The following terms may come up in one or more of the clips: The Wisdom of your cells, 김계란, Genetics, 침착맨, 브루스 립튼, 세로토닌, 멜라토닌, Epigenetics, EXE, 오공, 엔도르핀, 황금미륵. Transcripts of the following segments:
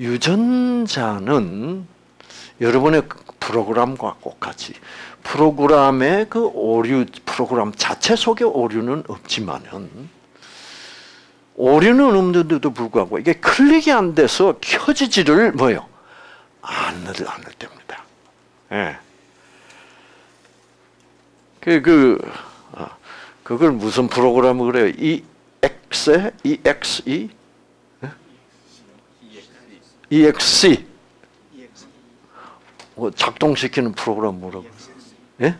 유전자는 여러분의 프로그램과 똑같이 프로그램의 그 오류, 프로그램 자체 속에 오류는 없지만은 오류는 없는데도 불구하고 이게 클릭이 안 돼서 켜지지를 뭐예요? 않을 때입니다. 예. 그걸 무슨 프로그램을 그래요? EXE? EXE? 예? EXE. 작동시키는 프로그램 뭐라고? 예?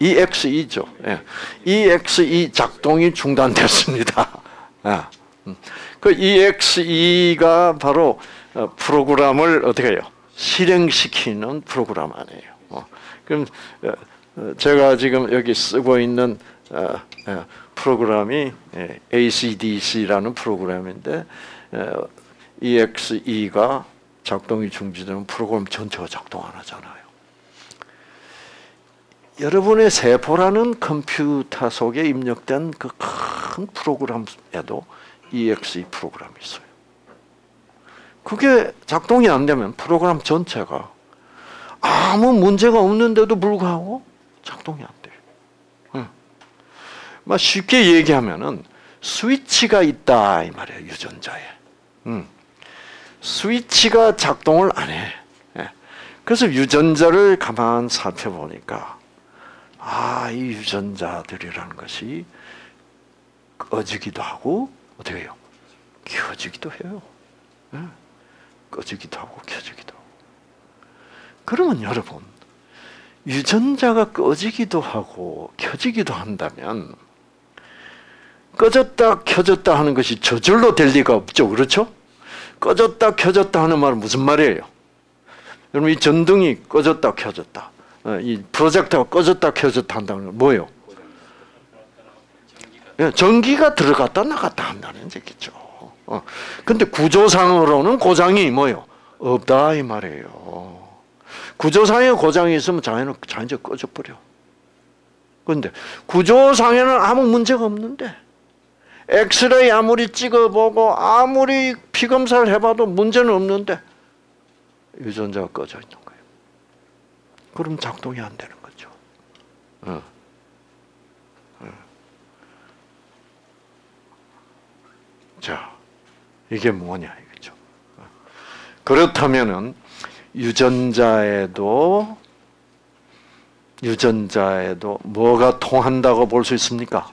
EXE죠. 예. EXE 작동이 중단됐습니다. 아, 그 EXE가 바로 프로그램을 어떻게 해요? 실행시키는 프로그램 아니에요. 그럼 제가 지금 여기 쓰고 있는 프로그램이 ACDC라는 프로그램인데 EXE가 작동이 중지되면 프로그램 전체가 작동 안 하잖아요. 여러분의 세포라는 컴퓨터 속에 입력된 그 큰 프로그램에도 EXE 프로그램이 있어요. 그게 작동이 안 되면 프로그램 전체가 아무 문제가 없는데도 불구하고 작동이 안 돼요. 응. 막 쉽게 얘기하면은 스위치가 있다 이 말이에요, 유전자에. 응. 스위치가 작동을 안 해. 예. 그래서 유전자를 가만 살펴보니까 아, 이 유전자들이라는 것이 꺼지기도 하고 어떻게 해요? 켜지기도 해요. 예? 꺼지기도 하고 켜지기도 하고. 그러면 여러분, 유전자가 꺼지기도 하고 켜지기도 한다면 꺼졌다 켜졌다 하는 것이 저절로 될 리가 없죠. 그렇죠? 꺼졌다 켜졌다 하는 말은 무슨 말이에요? 여러분, 이 전등이 꺼졌다 켜졌다, 이 프로젝터가 꺼졌다 켜졌다 한다는 건 뭐예요? 전기가 들어갔다 나갔다 한다는 얘기죠. 근데 구조상으로는 고장이 뭐예요? 없다 이 말이에요. 구조상에 고장이 있으면 자연은 자연적으로 꺼져버려. 그런데 구조상에는 아무 문제가 없는데 엑스레이 아무리 찍어보고 아무리 피검사를 해봐도 문제는 없는데 유전자가 꺼져 있는 거예요. 그럼 작동이 안 되는 거죠. 자, 이게 뭐냐 이거죠. 그렇다면은 유전자에도 뭐가 통한다고 볼 수 있습니까?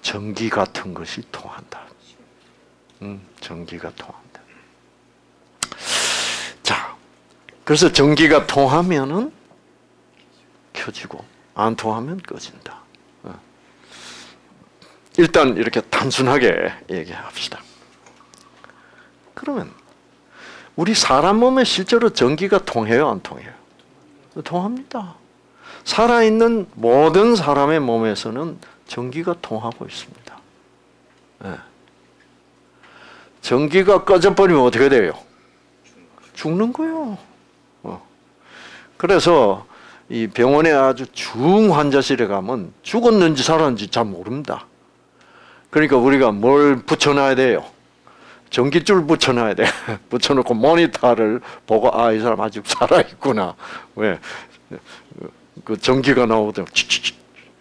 전기 같은 것이 통한다. 전기가 통한다. 자, 그래서 전기가 통하면은 켜지고 안 통하면 꺼진다. 일단 이렇게 단순하게 얘기합시다. 그러면 우리 사람 몸에 실제로 전기가 통해요, 안 통해요? 통합니다. 살아있는 모든 사람의 몸에서는 전기가 통하고 있습니다. 예. 전기가 꺼져버리면 어떻게 돼요? 죽는 거예요. 그래서 이 병원에 아주 중환자실에 가면 죽었는지 살았는지 잘 모릅니다. 그러니까 우리가 뭘 붙여놔야 돼요? 전기줄 붙여놔야 돼. 붙여놓고 모니터를 보고 아, 이 사람 아직 살아있구나. 왜? 그 전기가 나오거든요.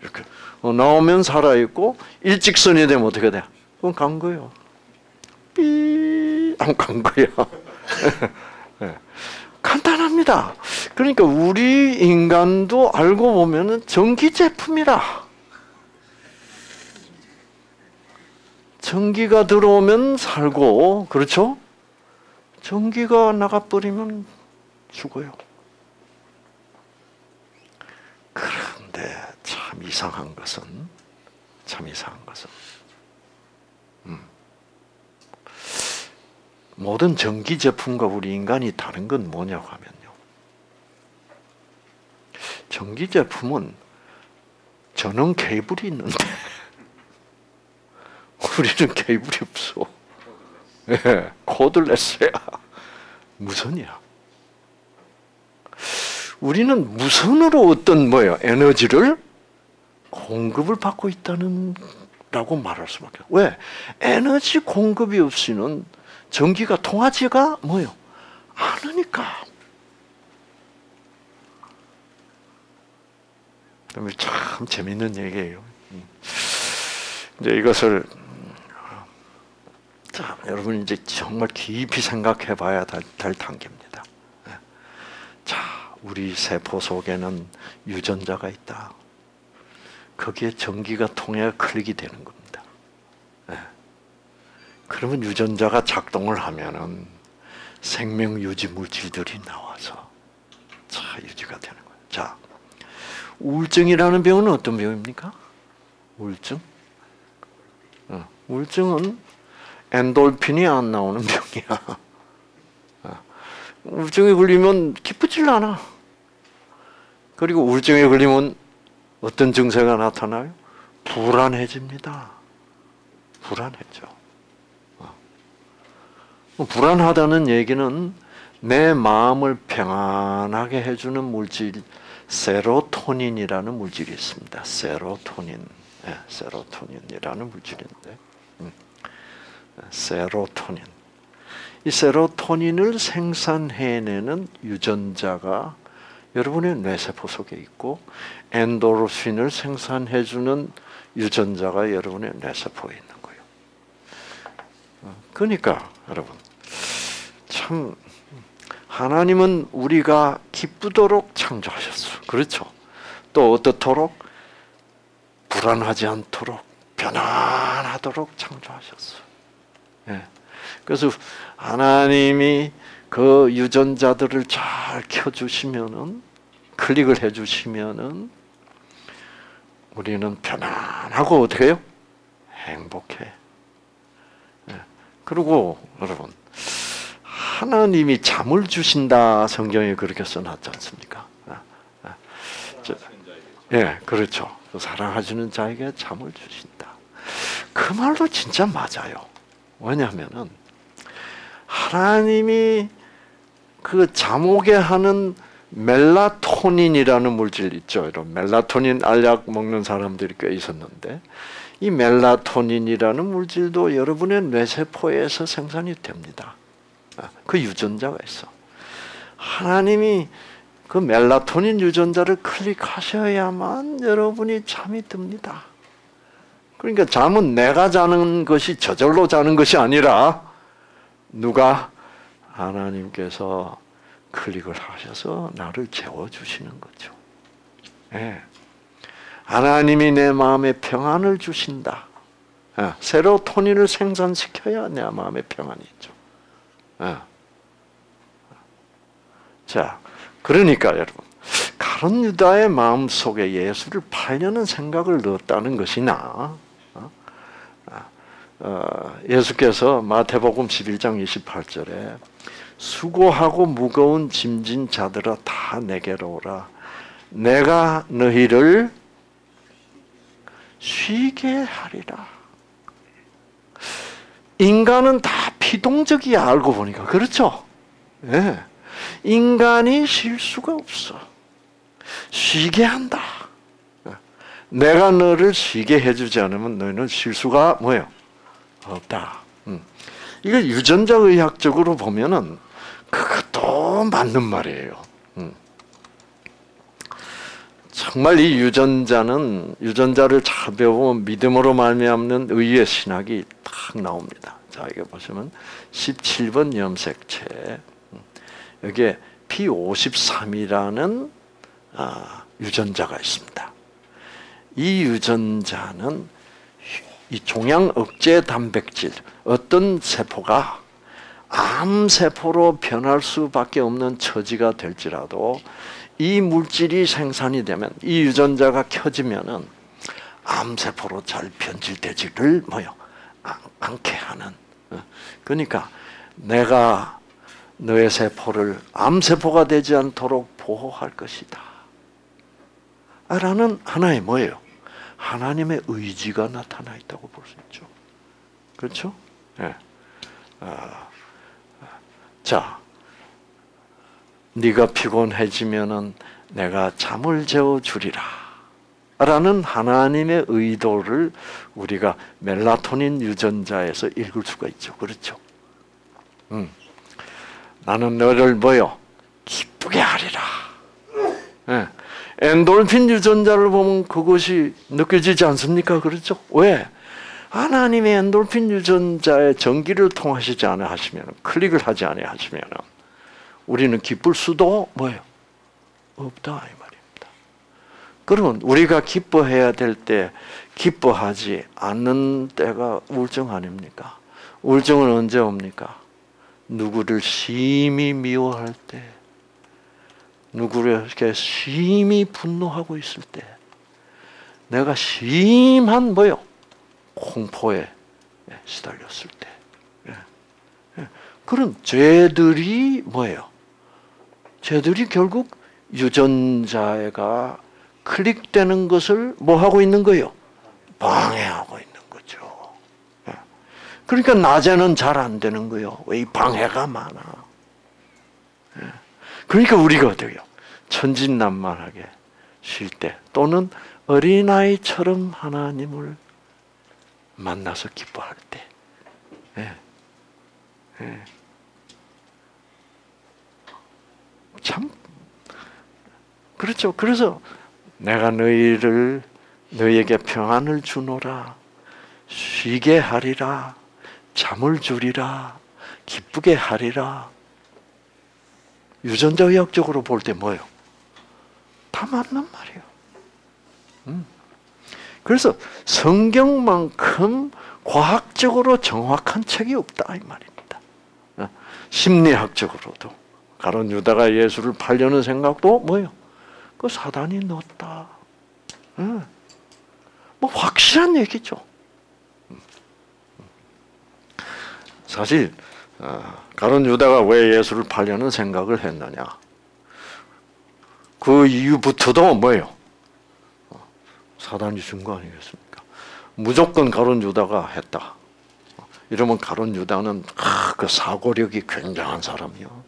이렇게 나오면 살아있고 일직선이 되면 어떻게 돼? 그건 간 거예요. 삐 하면 간 거예요. 네. 간단합니다. 그러니까 우리 인간도 알고 보면은 전기 제품이라. 전기가 들어오면 살고, 그렇죠? 전기가 나가버리면 죽어요. 그런데 참 이상한 것은 모든 전기 제품과 우리 인간이 다른 건 뭐냐고 하면요, 전기 제품은 전원 케이블이 있는데 우리는 케이블이 없어. 예, 코드레스야. 무선이야. 우리는 무선으로 어떤 뭐예요? 에너지를 공급을 받고 있다는 라고 말할 수밖에. 왜? 에너지 공급이 없이는 전기가 통하지가 뭐예요? 않으니까. 참 재밌는 얘기예요. 이제 이것을 참 여러분 이제 정말 깊이 생각해봐야 될 단계입니다. 자, 우리 세포 속에는 유전자가 있다. 거기에 전기가 통해 클릭이 되는 겁니다. 그러면 유전자가 작동을 하면은 생명 유지 물질들이 나와서 자 유지가 되는 거예요. 자, 우울증이라는 병은 어떤 병입니까? 우울증? 우울증은 엔돌핀이 안 나오는 병이야. 우울증에 걸리면 기쁘질 않아. 그리고 우울증에 걸리면 어떤 증세가 나타나요? 불안해집니다. 불안해져. 불안하다는 얘기는 내 마음을 평안하게 해주는 물질, 세로토닌이라는 물질이 있습니다. 세로토닌, 네, 세로토닌이라는 물질인데, 세로토닌. 이 세로토닌을 생산해내는 유전자가 여러분의 뇌세포 속에 있고, 엔도르핀을 생산해주는 유전자가 여러분의 뇌세포에 있는 거예요. 그러니까 여러분 참. 하나님은 우리가 기쁘도록 창조하셨어. 그렇죠? 또 어떻도록? 불안하지 않도록, 편안하도록 창조하셨어. 예. 그래서 하나님이 그 유전자들을 잘 켜주시면은, 클릭을 해주시면은, 우리는 편안하고 어떻게 해요? 행복해. 예. 그리고 여러분, 하나님이 잠을 주신다, 성경에 그렇게 써놨지 않습니까? 예, 그렇죠. 사랑하시는 자에게 잠을 주신다. 그 말도 진짜 맞아요. 왜냐하면은 하나님이 그 잠 오게 하는 멜라토닌이라는 물질 있죠. 이런 멜라토닌 알약 먹는 사람들이 꽤 있었는데, 이 멜라토닌이라는 물질도 여러분의 뇌세포에서 생산이 됩니다. 그 유전자가 있어. 하나님이 그 멜라토닌 유전자를 클릭하셔야만 여러분이 잠이 듭니다. 그러니까 잠은 내가 자는 것이, 저절로 자는 것이 아니라 누가? 하나님께서 클릭을 하셔서 나를 재워주시는 거죠. 예. 하나님이 내 마음에 평안을 주신다. 예. 세로토닌을 생산시켜야 내 마음에 평안이 있죠. 자, 그러니까 여러분, 가룟 유다의 마음속에 예수를 팔려는 생각을 넣었다는 것이나, 예수께서 마태복음 11장 28절에 수고하고 무거운 짐진 자들아 다 내게로 오라, 내가 너희를 쉬게 하리라. 인간은 다 피동적이야, 알고 보니까. 그렇죠? 예. 인간이 쉴 수가 없어. 쉬게 한다. 내가 너를 쉬게 해주지 않으면 너희는 쉴 수가 뭐예요? 없다. 이거 유전자의학적으로 보면은 그것도 맞는 말이에요. 정말 이 유전자는, 유전자를 잘 배우면 믿음으로 말미암는 의의 신학이 딱 나옵니다. 자, 이거 보시면 17번 염색체, 여기에 P53이라는 유전자가 있습니다. 이 유전자는 이 종양 억제 단백질, 어떤 세포가 암세포로 변할 수밖에 없는 처지가 될지라도 이 물질이 생산이 되면, 이 유전자가 켜지면은 암세포로 잘 변질되지를 뭐요? 않게 하는. 그러니까 내가 너의 세포를 암세포가 되지 않도록 보호할 것이다 라는 하나의 뭐예요? 하나님의 의지가 나타나 있다고 볼 수 있죠. 그렇죠? 예. 자, 네가 피곤해지면은 내가 잠을 재워주리라 라는 하나님의 의도를 우리가 멜라토닌 유전자에서 읽을 수가 있죠. 그렇죠? 나는 너를 뭐요? 기쁘게 하리라. 네. 엔돌핀 유전자를 보면 그것이 느껴지지 않습니까? 그렇죠? 왜? 하나님의 엔돌핀 유전자의 전기를 통하시지 않아 하시면, 클릭을 하지 않아 하시면 우리는 기쁠 수도 뭐예요? 없다 이 말입니다. 그러면 우리가 기뻐해야 될 때 기뻐하지 않는 때가 우울증 아닙니까? 우울증은 언제 옵니까? 누구를 심히 미워할 때, 누구를 이렇게 심히 분노하고 있을 때, 내가 심한 뭐요? 공포에 시달렸을 때. 그런 죄들이 뭐예요? 죄들이 결국 유전자가 클릭되는 것을 뭐 하고 있는 거예요? 방해하고 있는 거죠. 그러니까 낮에는 잘 안 되는 거예요. 왜? 이 방해가 많아. 그러니까 우리가 어떻게 해요? 천진난만하게 쉴 때, 또는 어린아이처럼 하나님을 만나서 기뻐할 때. 참 그렇죠. 그래서 내가 너희에게 평안을 주노라, 쉬게 하리라, 잠을 주리라, 기쁘게 하리라. 유전자 의학적으로 볼 때 뭐예요? 다 맞는 말이에요. 그래서 성경만큼 과학적으로 정확한 책이 없다 이 말입니다. 심리학적으로도 가룟 유다가 예수를 팔려는 생각도 뭐예요? 그 사단이 넣었다. 뭐 확실한 얘기죠. 사실 가룟 유다가 왜 예수를 팔려는 생각을 했느냐, 그 이유부터도 뭐예요? 사단이 준 거 아니겠습니까? 무조건 가룟 유다가 했다. 이러면 가룟 유다는 그 사고력이 굉장한 사람이요.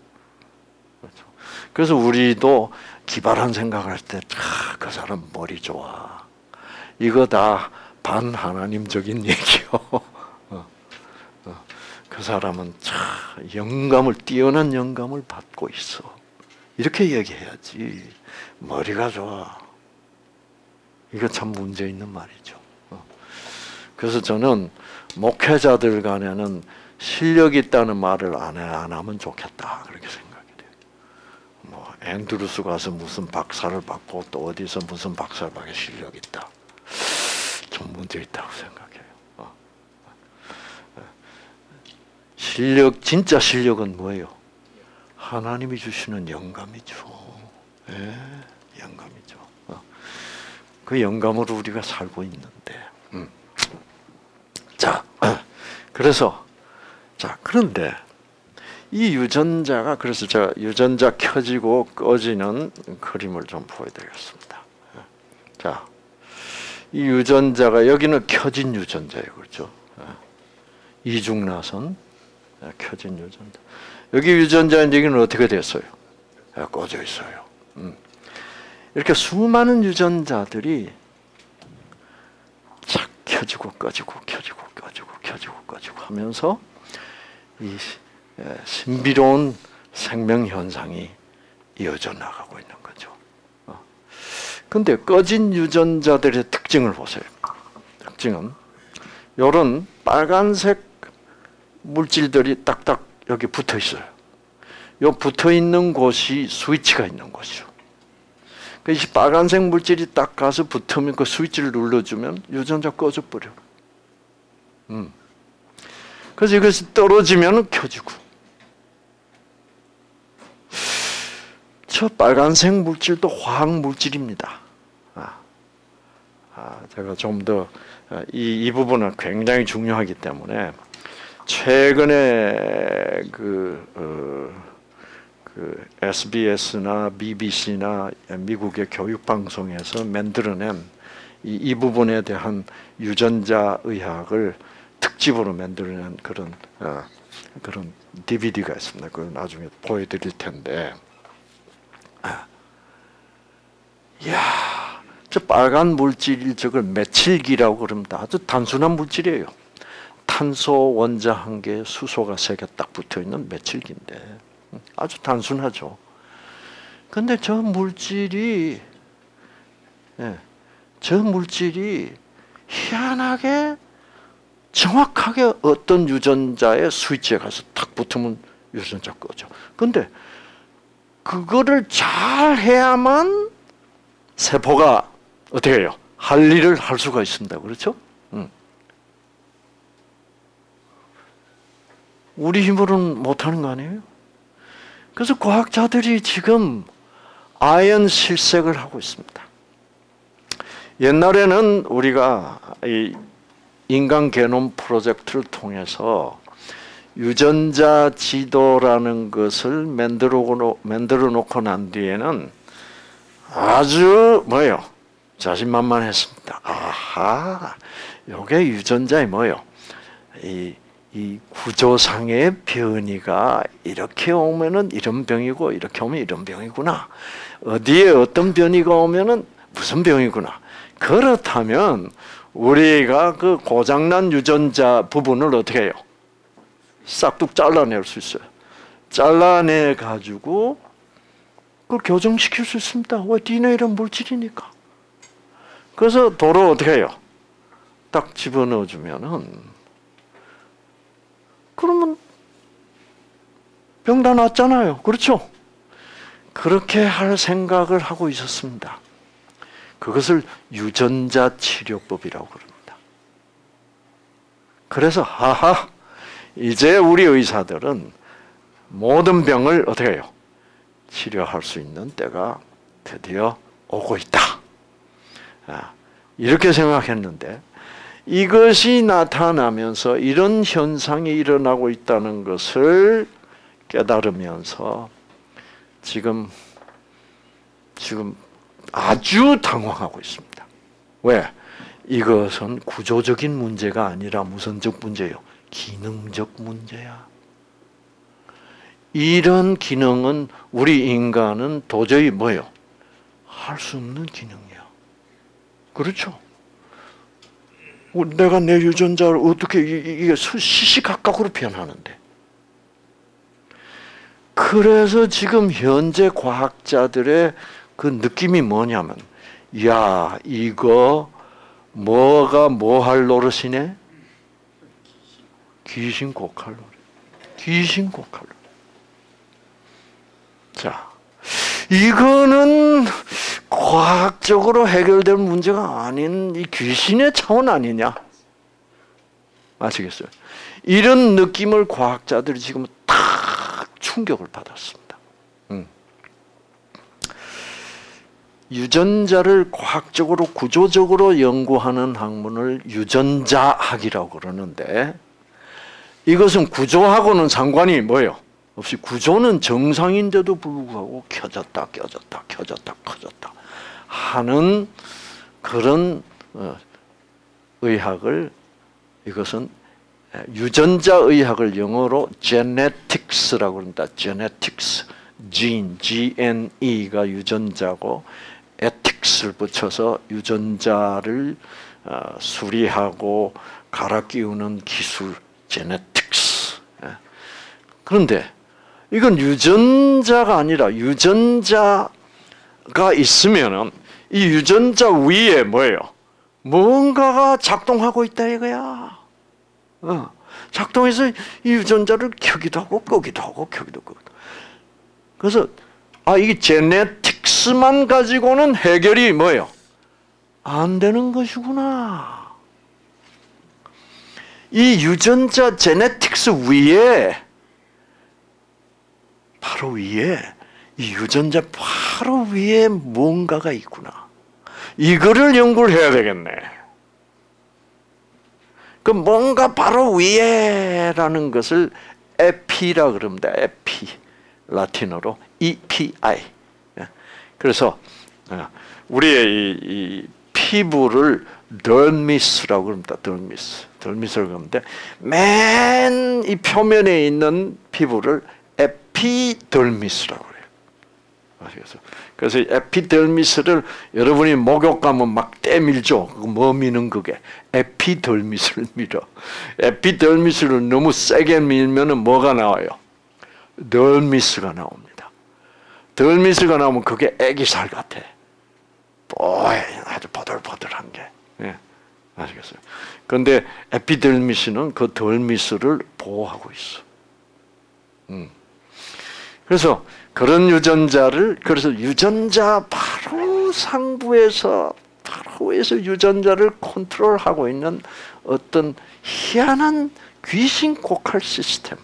그렇죠? 그래서 우리도 기발한 생각할 때 그 사람 머리 좋아. 이거 다 반하나님적인 얘기요. 그 사람은 영감을, 뛰어난 영감을 받고 있어. 이렇게 얘기해야지. 머리가 좋아. 이거 참 문제 있는 말이죠. 그래서 저는 목회자들 간에는 실력 있다는 말을 안 하면 좋겠다, 그렇게 생각이 돼요. 뭐 앤드루스 가서 무슨 박사를 받고 또 어디서 무슨 박사를 받게 실력 있다, 좀 문제 있다고 생각해요. 실력, 진짜 실력은 뭐예요? 하나님이 주시는 영감이죠. 예, 영감이죠. 그 영감으로 우리가 살고 있는데, 자, 그래서, 자, 그런데 이 유전자가, 그래서 제가 유전자 켜지고 꺼지는 그림을 좀 보여드리겠습니다. 자, 이 유전자가, 여기는 켜진 유전자예요, 그렇죠? 이중나선 켜진 유전자. 여기 유전자인데 여기는 어떻게 됐어요? 꺼져 있어요. 이렇게 수많은 유전자들이 착 켜지고 꺼지고 켜지고 꺼지고 켜지고 꺼지고 하면서 이 신비로운 생명 현상이 이어져 나가고 있는 거죠. 근데 꺼진 유전자들의 특징을 보세요. 특징은 이런 빨간색 물질들이 딱딱 여기 붙어 있어요. 요 붙어 있는 곳이 스위치가 있는 곳이죠. 이 빨간색 물질이 딱 가서 붙으면 그 스위치를 눌러주면 유전자 꺼져버려. 그래서 이것이 떨어지면 켜지고. 저 빨간색 물질도 화학 물질입니다. 제가 좀 더 이 부분은 굉장히 중요하기 때문에 최근에 그 SBS나 BBC나 미국의 교육방송에서 만들어낸 이 부분에 대한 유전자 의학을 특집으로 만들어낸 그런 DVD가 있습니다. 그걸 나중에 보여드릴 텐데, 이야, 저 빨간 물질, 저걸 메칠기라고 그럽니다. 아주 단순한 물질이에요. 탄소 원자 한 개에 수소가 세 개 딱 붙어있는 메칠기인데, 아주 단순하죠. 근데 저 물질이 희한하게 정확하게 어떤 유전자의 스위치에 가서 탁 붙으면 유전자 꺼져. 근데 그거를 잘 해야만 세포가 어떻게 해요? 할 일을 할 수가 있습니다. 그렇죠? 우리 힘으로는 못하는 거 아니에요? 그래서 과학자들이 지금 아연 실색을 하고 있습니다. 옛날에는 우리가 이 인간 게놈 프로젝트를 통해서 유전자 지도라는 것을 만들어 놓고 난 뒤에는 아주 뭐예요? 자신만만했습니다. 아하, 요게 유전자의 뭐예요? 이 구조상의 변이가 이렇게 오면은 이런 병이고 이렇게 오면 이런 병이구나. 어디에 어떤 변이가 오면은 무슨 병이구나. 그렇다면 우리가 그 고장난 유전자 부분을 어떻게 해요? 싹둑 잘라낼 수 있어요. 잘라내 가지고 그걸 교정시킬 수 있습니다. 왜? DNA란 물질이니까. 그래서 도로 어떻게 해요? 딱 집어넣어 주면은 그러면 병 다 났잖아요. 그렇죠? 그렇게 할 생각을 하고 있었습니다. 그것을 유전자 치료법이라고 그럽니다. 그래서 하하, 이제 우리 의사들은 모든 병을 어떻게 해요? 치료할 수 있는 때가 드디어 오고 있다. 이렇게 생각했는데 이것이 나타나면서 이런 현상이 일어나고 있다는 것을 깨달으면서 지금 아주 당황하고 있습니다. 왜? 이것은 구조적인 문제가 아니라 무선적 문제예요. 기능적 문제야. 이런 기능은 우리 인간은 도저히 뭐예요? 할 수 없는 기능이야. 그렇죠? 내가 내 유전자를 어떻게 이게 시시각각으로 변하는데. 그래서 지금 현재 과학자들의 그 느낌이 뭐냐면, 야, 이거 뭐가 뭐 할 노릇이네? 귀신곡할 노릇. 귀신곡할 노릇. 자, 이거는 과학적으로 해결될 문제가 아닌 이 귀신의 차원 아니냐? 아시겠어요? 이런 느낌을 과학자들이 지금 딱 충격을 받았습니다. 유전자를 과학적으로 구조적으로 연구하는 학문을 유전자학이라고 그러는데 이것은 구조하고는 상관이 뭐예요? 없이 구조는 정상인데도 불구하고 켜졌다, 켜졌다, 켜졌다, 켜졌다 하는 그런 의학을, 이것은 유전자 의학을 영어로 Genetics라고 합니다. Genetics, Gene, G-N-E가 유전자고 Etics를 붙여서 유전자를 수리하고 갈아 끼우는 기술, Genetics. 그런데 이건 유전자가 아니라 유전자가 있으면은 이 유전자 위에 뭐예요? 뭔가가 작동하고 있다 이거야. 작동해서 이 유전자를 켜기도 하고 끄기도 하고 켜기도 끄고. 그래서 아, 이게 제네틱스만 가지고는 해결이 뭐예요? 안 되는 것이구나. 이 유전자 제네틱스 위에, 바로 위에, 이 유전자 바로 위에 뭔가가 있구나. 이거를 연구를 해야 되겠네. 그 뭔가 바로 위에라는 것을 에피라 그럽니다. 에피. 라틴어로 EPI. 그래서 우리의 이 피부를 덜미스라고 그럽니다. 덜미스. 덜미스라고 그러는데 맨 이 표면에 있는 피부를 에피덜미스라고 그래요. 아시겠어요? 그래서 에피덜미스를 여러분이 목욕 가면 막 때밀죠. 뭐 미는 그게? 에피덜미스를 밀어. 에피덜미스를 너무 세게 밀면은 뭐가 나와요? 덜 미스가 나옵니다. 덜 미스가 나오면 그게 애기살 같아. 뽀해, 아주 보들보들한 게. 예, 아시겠어요? 근데 에피델미스는 그 덜 미스를 보호하고 있어. 그래서 그런 유전자를, 그래서 유전자 바로 상부에서, 바로에서 유전자를 컨트롤하고 있는 어떤 희한한 귀신 곡할 시스템을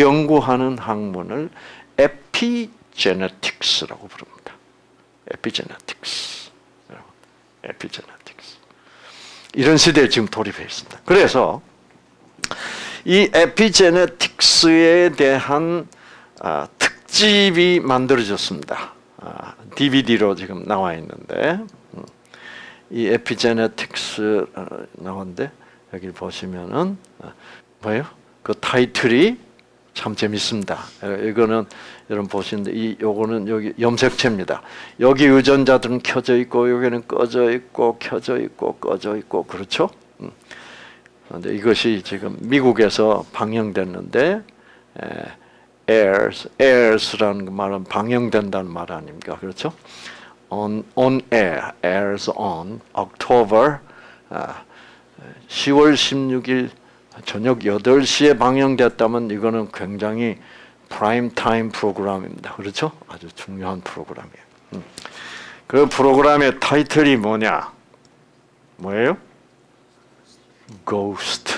연구하는 학문을 에피제네틱스라고 부릅니다. 에피제네틱스. 에피제네틱스. 이런 시대에 지금 돌입해 있습니다. 그래서 이 에피제네틱스에 대한 특집이 만들어졌습니다. DVD로 지금 나와 있는데, 이 에피제네틱스 나오는데 여기 보시면은 뭐예요? 그 타이틀이 참 재밌습니다. 이거는 여러분 보시는데, 이 요거는 여기 염색체입니다. 여기 유전자들은 켜져 있고 여기는 꺼져 있고 켜져 있고 꺼져 있고, 그렇죠? 근데 이것이 지금 미국에서 방영됐는데, airs라는 말은 방영된다는 말 아닙니까? 그렇죠? On air, airs on October 10월 16일 저녁 8시에 방영됐다면 이거는 굉장히 프라임 타임 프로그램입니다. 그렇죠? 아주 중요한 프로그램이에요. 그 프로그램의 타이틀이 뭐냐? 뭐예요? Ghost.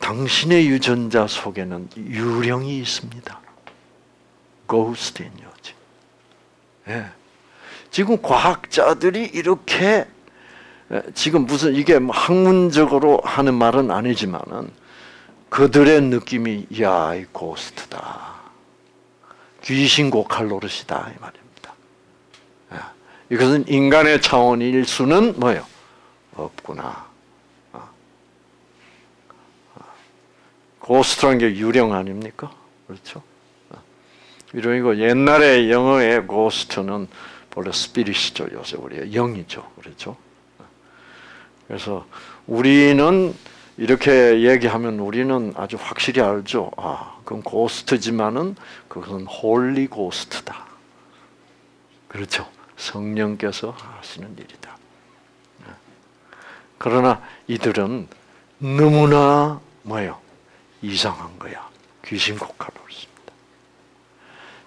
당신의 유전자 속에는 유령이 있습니다. Ghost in your gene. 예. 지금 과학자들이 이렇게, 지금 무슨 이게 학문적으로 하는 말은 아니지만은 그들의 느낌이, 야, 이 고스트다. 귀신 고칼 노릇이다. 이 말입니다. 예. 이것은 인간의 차원일 수는 뭐예요? 없구나. 고스트라는 게 유령 아닙니까? 그렇죠? 유령이고, 옛날에 영어의 고스트는 원래 스피릿이죠. 요새 우리 영이죠. 그렇죠? 그래서 우리는 이렇게 얘기하면 우리는 아주 확실히 알죠. 아, 그건 고스트지만은 그것은 홀리 고스트다. 그렇죠? 성령께서 하시는 일이다. 그러나 이들은 너무나 뭐예요? 이상한 거야. 귀신 곡하러 있습니다.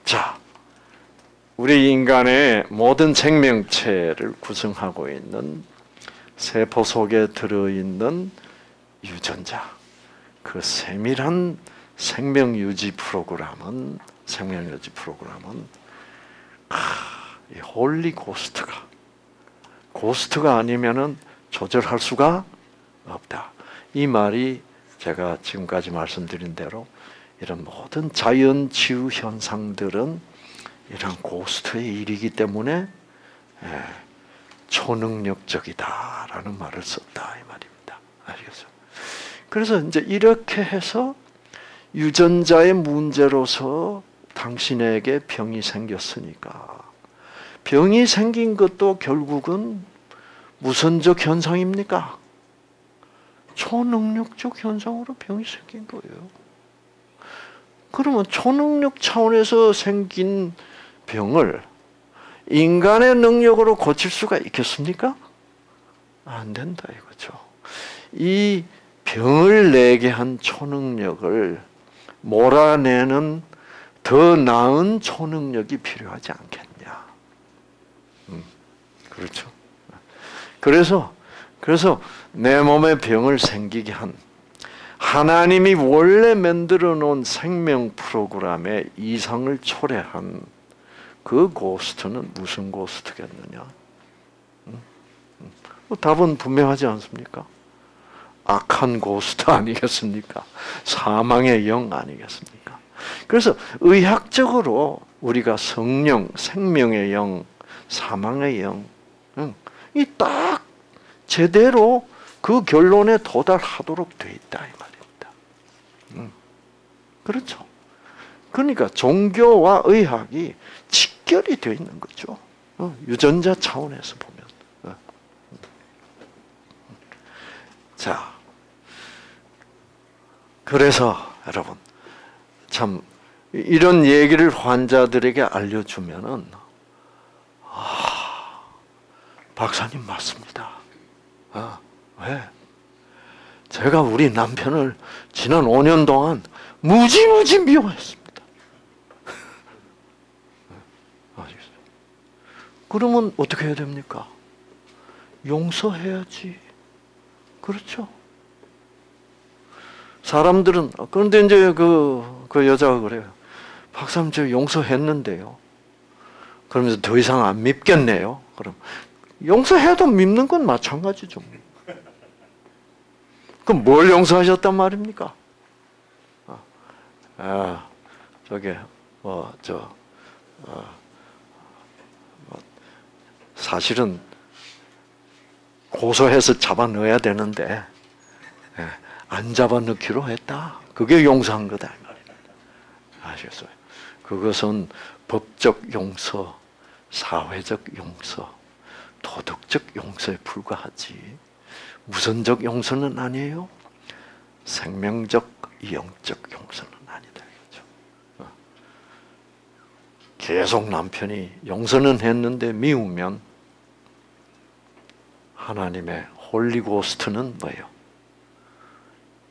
자, 우리 인간의 모든 생명체를 구성하고 있는 세포 속에 들어있는 유전자, 그 세밀한 생명유지 프로그램은 이 홀리 고스트가 아니면은 조절할 수가 없다. 이 말이 제가 지금까지 말씀드린 대로 이런 모든 자연치유 현상들은 이런 고스트의 일이기 때문에 초능력적이다라는 말을 썼다, 이 말입니다. 아시겠어요? 그래서 이제 이렇게 해서 유전자의 문제로서 당신에게 병이 생겼으니까, 병이 생긴 것도 결국은 무선적 현상입니까? 초능력적 현상으로 병이 생긴 거예요. 그러면 초능력 차원에서 생긴 병을 인간의 능력으로 고칠 수가 있겠습니까? 안 된다 이거죠. 이 병을 내게 한 초능력을 몰아내는 더 나은 초능력이 필요하지 않겠냐. 그렇죠. 그래서 내 몸에 병을 생기게 한 하나님이 원래 만들어 놓은 생명 프로그램에 이상을 초래한 그 고스트는 무슨 고스트겠느냐? 답은 분명하지 않습니까? 악한 고스트 아니겠습니까? 사망의 영 아니겠습니까? 그래서 의학적으로 우리가 성령, 생명의 영, 사망의 영, 이 딱 제대로 그 결론에 도달하도록 돼 있다, 이 말입니다. 그렇죠. 그러니까 종교와 의학이 직결이 되어 있는 거죠. 유전자 차원에서 보면. 자, 그래서 여러분, 참 이런 얘기를 환자들에게 알려주면은 아, 박사님 맞습니다. 아, 왜? 제가 우리 남편을 지난 5년 동안 무지무지 미워했습니다. 아시겠어요? 그러면 어떻게 해야 됩니까? 용서해야지. 그렇죠? 사람들은, 그런데 이제 그 여자가 그래요. 박사님, 저 용서했는데요. 그러면서 더 이상 안 밉겠네요. 그럼 용서해도 밉는 건 마찬가지죠. 그럼 뭘 용서하셨단 말입니까? 아, 저게, 사실은 고소해서 잡아넣어야 되는데, 예. 안 잡아넣기로 했다. 그게 용서한 거다. 아시겠어요? 그것은 법적 용서, 사회적 용서, 도덕적 용서에 불과하지. 무선적 용서는 아니에요. 생명적, 영적 용서는 아니다. 그렇죠? 계속 남편이 용서는 했는데 미우면 하나님의 홀리고스트는 뭐예요?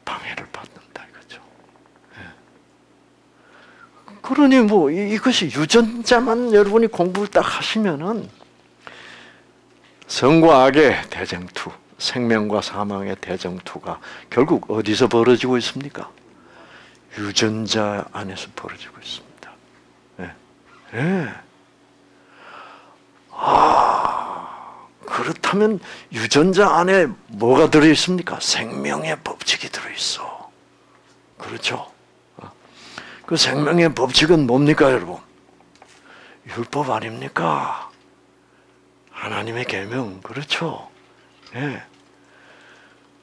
방해를 받는다 이거죠. 예. 그러니 뭐 이것이 유전자만 여러분이 공부를 딱 하시면은 선과 악의 대쟁투, 생명과 사망의 대쟁투가 결국 어디서 벌어지고 있습니까? 유전자 안에서 벌어지고 있습니다. 예. 예. 아, 그렇다면 유전자 안에 뭐가 들어있습니까? 생명의 법칙이 들어있어. 그렇죠? 그 생명의 법칙은 뭡니까, 여러분? 율법 아닙니까? 하나님의 계명, 그렇죠? 예.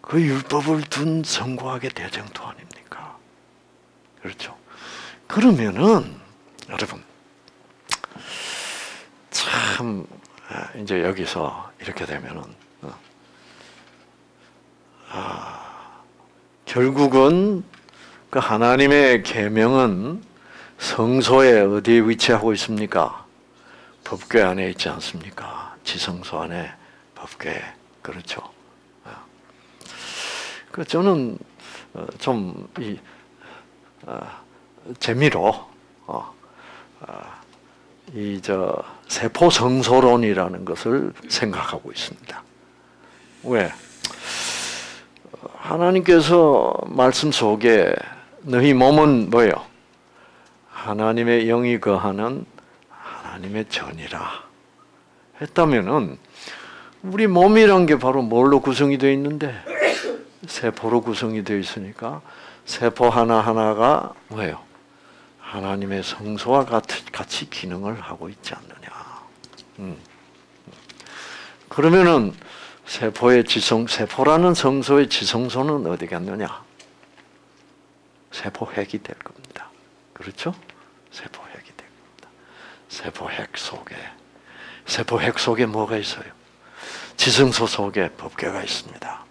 그 율법을 둔 성과학의 대쟁투 아닙니까? 그렇죠? 그러면은, 여러분, 참, 이제 여기서 이렇게 되면은, 결국은 그 하나님의 계명은 성소에 어디에 위치하고 있습니까? 법궤 안에 있지 않습니까? 지성소 안에 법궤. 그렇죠. 그 저는 좀 이 재미로 이 저 세포 성소론이라는 것을 생각하고 있습니다. 왜? 하나님께서 말씀 속에 너희 몸은 뭐예요? 하나님의 영이 거하는 하나님의 전이라 했다면은 우리 몸이란 게 바로 뭘로 구성이 되어 있는데 세포로 구성이 되어 있으니까 세포 하나하나가 뭐예요? 하나님의 성소와 같이 기능을 하고 있지 않느냐. 그러면은 세포의 세포라는 성소의 지성소는 어디겠느냐? 세포핵이 될 겁니다. 그렇죠? 세포핵이 될 겁니다. 세포핵 속에 뭐가 있어요? 지성소 속에 법궤가 있습니다.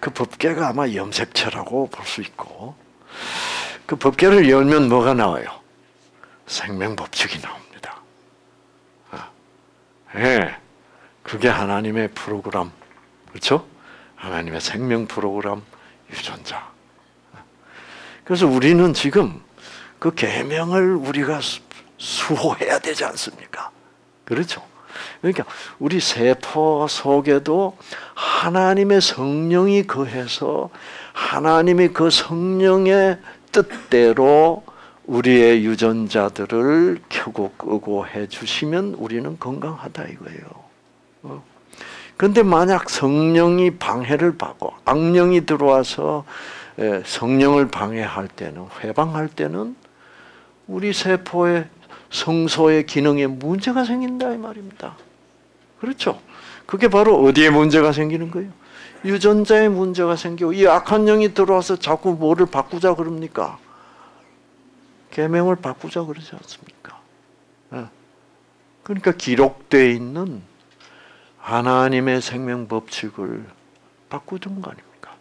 그 법궤가 아마 염색체라고 볼 수 있고, 그 법궤를 열면 뭐가 나와요? 생명 법칙이 나옵니다. 예. 그게 하나님의 프로그램, 그렇죠? 하나님의 생명 프로그램, 유전자. 그래서 우리는 지금 그 계명을 우리가 수호해야 되지 않습니까? 그렇죠? 그러니까 우리 세포 속에도 하나님의 성령이 거해서 하나님이 그 성령의 뜻대로 우리의 유전자들을 켜고 끄고 해주시면 우리는 건강하다 이거예요. 근데 만약 성령이 방해를 받고 악령이 들어와서 성령을 방해할 때는 회방할 때는 우리 세포의 성소의 기능에 문제가 생긴다 이 말입니다. 그렇죠? 그게 바로 어디에 문제가 생기는 거예요? 유전자에 문제가 생기고 이 악한 영이 들어와서 자꾸 뭐를 바꾸자 그럽니까? 계명을 바꾸자 그러지 않습니까? 그러니까 기록되어 있는 하나님의 생명 법칙을 바꾸는 거 아닙니까?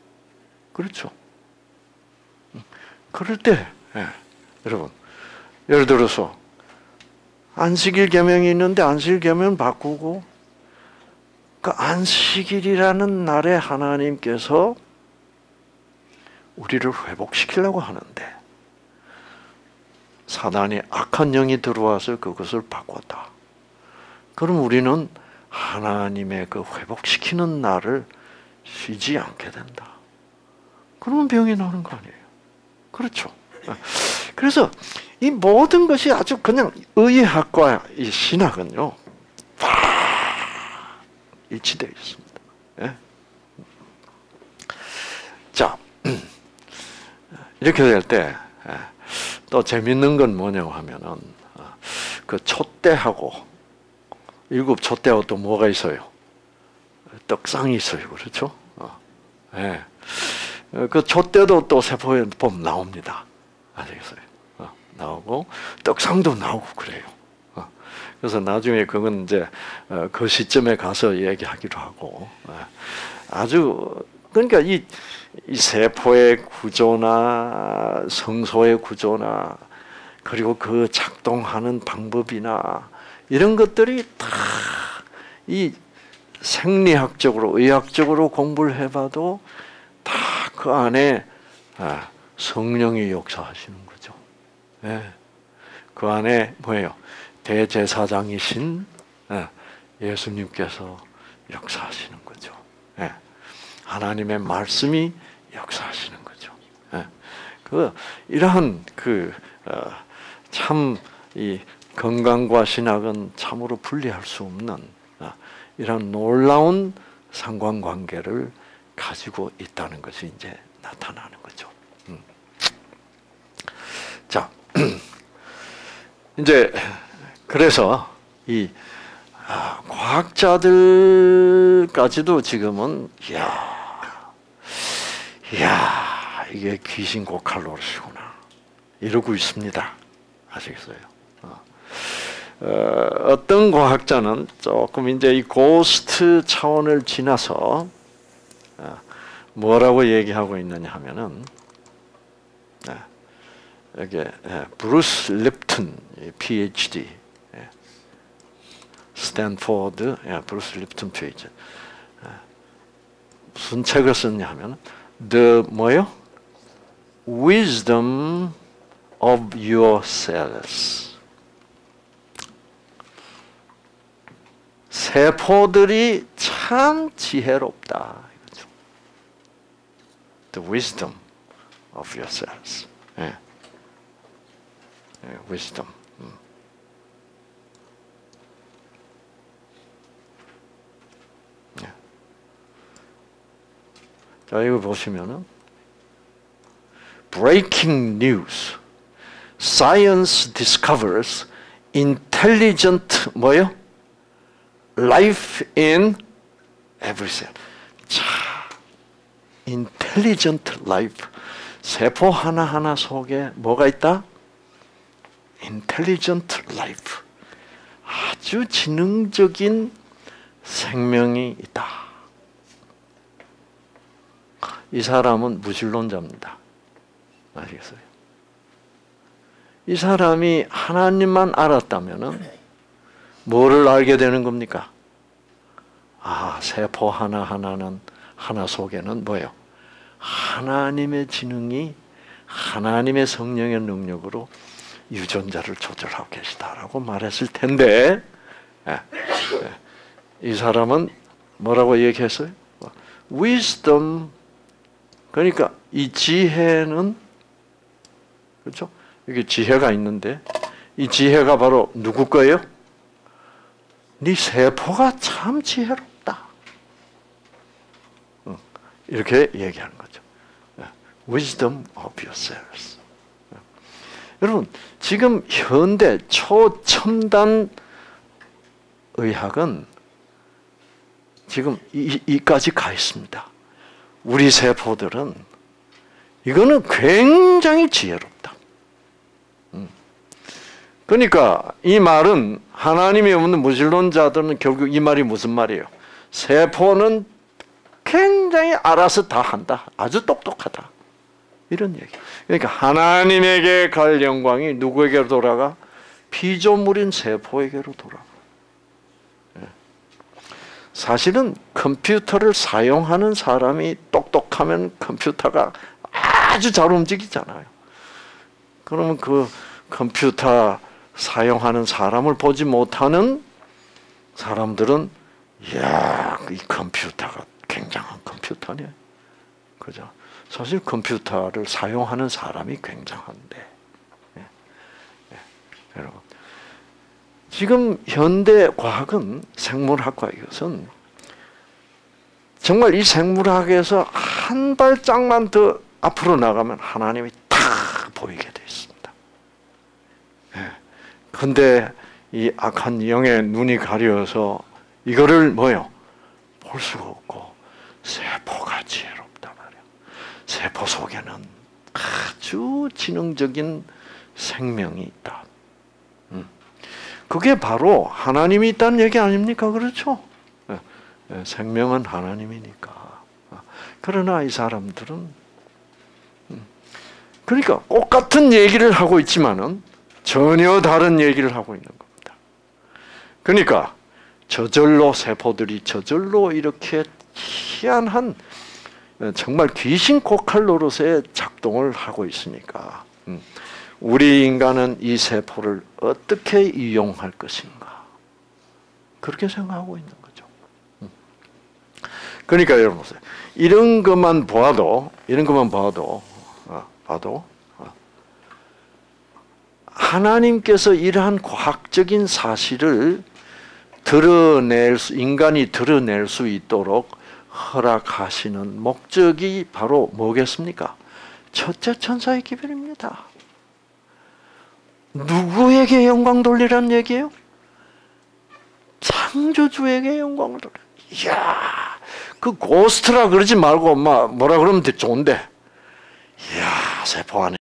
그렇죠? 그럴 때 여러분. 예를 들어서 안식일 계명이 있는데 안식일 계명 바꾸고 그 안식일이라는 날에 하나님께서 우리를 회복시키려고 하는데 사단이 악한 영이 들어와서 그것을 바꿨다. 그럼 우리는 하나님의 그 회복시키는 날을 쉬지 않게 된다. 그러면 병이 나는 거 아니에요. 그렇죠. 그래서 이 모든 것이 아주 그냥 의학과 이 신학은요, 팍! 일치되어 있습니다. 예? 자, 이렇게 될 때, 또 재밌는 건 뭐냐고 하면은, 그 촛대하고, 일곱 촛대하고 또 뭐가 있어요? 떡상이 있어요. 그렇죠? 예. 그 촛대도 또 세포의 법 나옵니다. 아시겠어요? 나오고, 떡상도 나오고 그래요. 그래서 나중에 그건 이제 그 시점에 가서 얘기하기로 하고, 아주, 그러니까 이 세포의 구조나 성소의 구조나 그리고 그 작동하는 방법이나 이런 것들이 다 이 생리학적으로, 의학적으로 공부를 해봐도 다 그 안에 성령이 역사하시는 거죠. 그 안에 뭐예요? 대제사장이신 예수님께서 역사하시는 거죠. 하나님의 말씀이 역사하시는 거죠. 그 이러한 그 참 이 건강과 신학은 참으로 분리할 수 없는 이런 놀라운 상관관계를 가지고 있다는 것이 이제 나타나는 거죠. 자, 이제 그래서 이 과학자들까지도 지금은 야 이게 귀신 고칼 노릇이구나 이러고 있습니다. 아시겠어요? 어떤 과학자는 조금 이제 이 고스트 차원을 지나서 뭐라고 얘기하고 있느냐 하면은 이게 브루스 립튼 PhD 스탠포드, 브루스 립튼 페이지. 무슨 책을 썼냐 하면, The Wisdom of your cells. 세포들이 참 지혜롭다. 이거죠. The wisdom of your cells. wisdom. 자, 이거 보시면은 Breaking News. Science discovers intelligent 뭐요? Life in every cell. 자, intelligent life. 세포 하나하나 속에 뭐가 있다? intelligent life. 아주 지능적인 생명이 있다. 이 사람은 무신론자입니다. 아시겠어요? 이 사람이 하나님만 알았다면은 뭐를 알게 되는 겁니까? 아, 세포 하나하나는 하나 속에는 뭐예요? 하나님의 지능이 하나님의 성령의 능력으로 유전자를 조절하고 계시다라고 말했을 텐데 이 사람은 뭐라고 얘기했어요? wisdom. 그러니까 이 지혜는, 그렇죠? 여기 지혜가 있는데 이 지혜가 바로 누구 거예요? 네 세포가 참 지혜롭다. 이렇게 얘기하는 거죠. Wisdom of your cells. 여러분, 지금 현대 초첨단 의학은 지금 이까지 가 있습니다. 우리 세포들은 이거는 굉장히 지혜롭다. 그러니까 이 말은 하나님이 없는 무신론자들은 결국 이 말이 무슨 말이에요? 세포는 굉장히 알아서 다 한다. 아주 똑똑하다. 이런 얘기. 그러니까 하나님에게 갈 영광이 누구에게로 돌아가? 피조물인 세포에게로 돌아가. 사실은 컴퓨터를 사용하는 사람이 똑똑하면 컴퓨터가 아주 잘 움직이잖아요. 그러면 그 컴퓨터 사용하는 사람을 보지 못하는 사람들은 이야, 이 컴퓨터가 굉장한 컴퓨터네. 그죠? 사실 컴퓨터를 사용하는 사람이 굉장한데. 예. 예. 여러분, 지금 현대 과학은 생물학과 이것은 정말 이 생물학에서 한 발짝만 더 앞으로 나가면 하나님이 다 보이게 돼 있습니다. 그런데 예. 이 악한 영의 눈이 가려서 이거를 뭐요? 볼 수가 없고 세포가 지혜롭단 말이에요. 세포 속에는 아주 지능적인 생명이 있다. 그게 바로 하나님이 있다는 얘기 아닙니까? 그렇죠? 생명은 하나님이니까. 그러나 이 사람들은 그러니까 똑 같은 얘기를 하고 있지만은 전혀 다른 얘기를 하고 있는 겁니다. 그러니까 저절로 세포들이 저절로 이렇게 희한한 정말 귀신코 칼로로서의 작동을 하고 있으니까 우리 인간은 이 세포를 어떻게 이용할 것인가 그렇게 생각하고 있는 거죠. 그러니까 여러분 보세요. 이런 것만 봐도 하나님께서 이러한 과학적인 사실을 인간이 드러낼 수 있도록 허락하시는 목적이 바로 뭐겠습니까? 첫째 천사의 기별입니다. 누구에게 영광 돌리라는 얘기예요? 창조주에게 영광을 돌려. 이야, 그 고스트라 그러지 말고 뭐라 그러면 좋은데. 이야, 세포 안에